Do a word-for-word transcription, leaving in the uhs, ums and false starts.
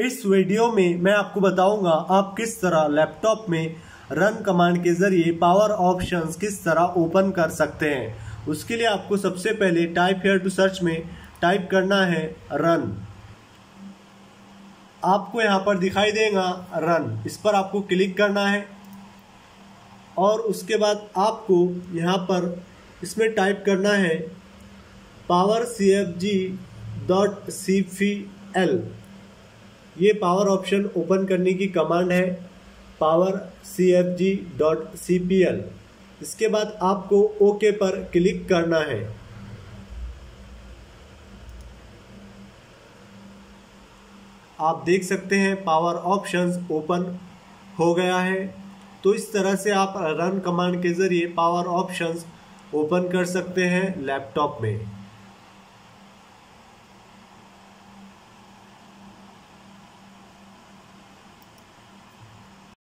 इस वीडियो में मैं आपको बताऊंगा आप किस तरह लैपटॉप में रन कमांड के ज़रिए पावर ऑप्शंस किस तरह ओपन कर सकते हैं। उसके लिए आपको सबसे पहले टाइप हियर टू सर्च में टाइप करना है रन। आपको यहाँ पर दिखाई देगा रन, इस पर आपको क्लिक करना है और उसके बाद आपको यहाँ पर इसमें टाइप करना है powercfg.cpl। ये पावर ऑप्शन ओपन करने की कमांड है powercfg.cpl। इसके बाद आपको ओके पर क्लिक करना है। आप देख सकते हैं पावर ऑप्शंस ओपन हो गया है। तो इस तरह से आप रन कमांड के ज़रिए पावर ऑप्शंस ओपन कर सकते हैं लैपटॉप में।